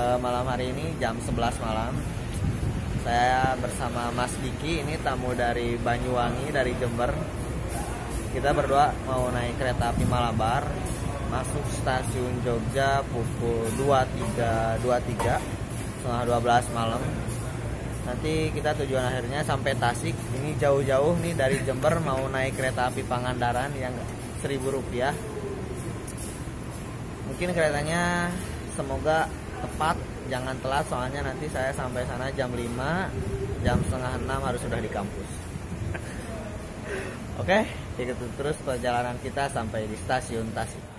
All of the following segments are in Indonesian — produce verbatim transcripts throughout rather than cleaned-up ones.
uh, malam hari ini jam sebelas malam. Saya bersama Mas Diki, ini tamu dari Banyuwangi, dari Jember. Kita berdua mau naik kereta api Malabar, masuk stasiun Jogja pukul dua tiga puluh tiga, setengah dua belas malam. Nanti kita tujuan akhirnya sampai Tasik. Ini jauh-jauh nih dari Jember, mau naik kereta api Pangandaran yang seribu rupiah. Mungkin keretanya semoga tepat, jangan telat, soalnya nanti saya sampai sana jam lima, jam setengah enam harus sudah di kampus. Oke, ikuti terus perjalanan kita sampai di stasiun Tasik.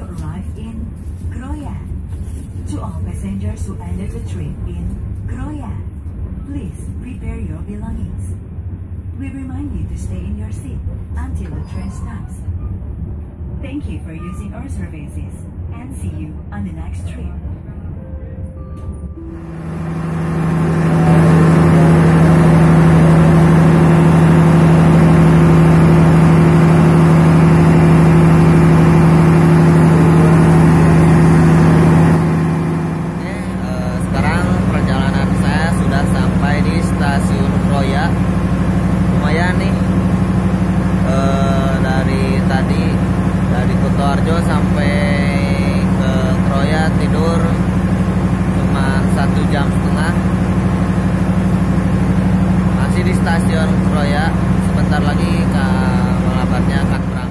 will arrive in Kroya. To all passengers who ended the trip in Kroya, please prepare your belongings. We remind you to stay in your seat until the train stops. Thank you for using our services and see you on the next trip. Kutoarjo sampai ke Kroya tidur cuma satu jam setengah. Masih di stasiun Kroya, sebentar lagi ke Malabarnya akan berangkat.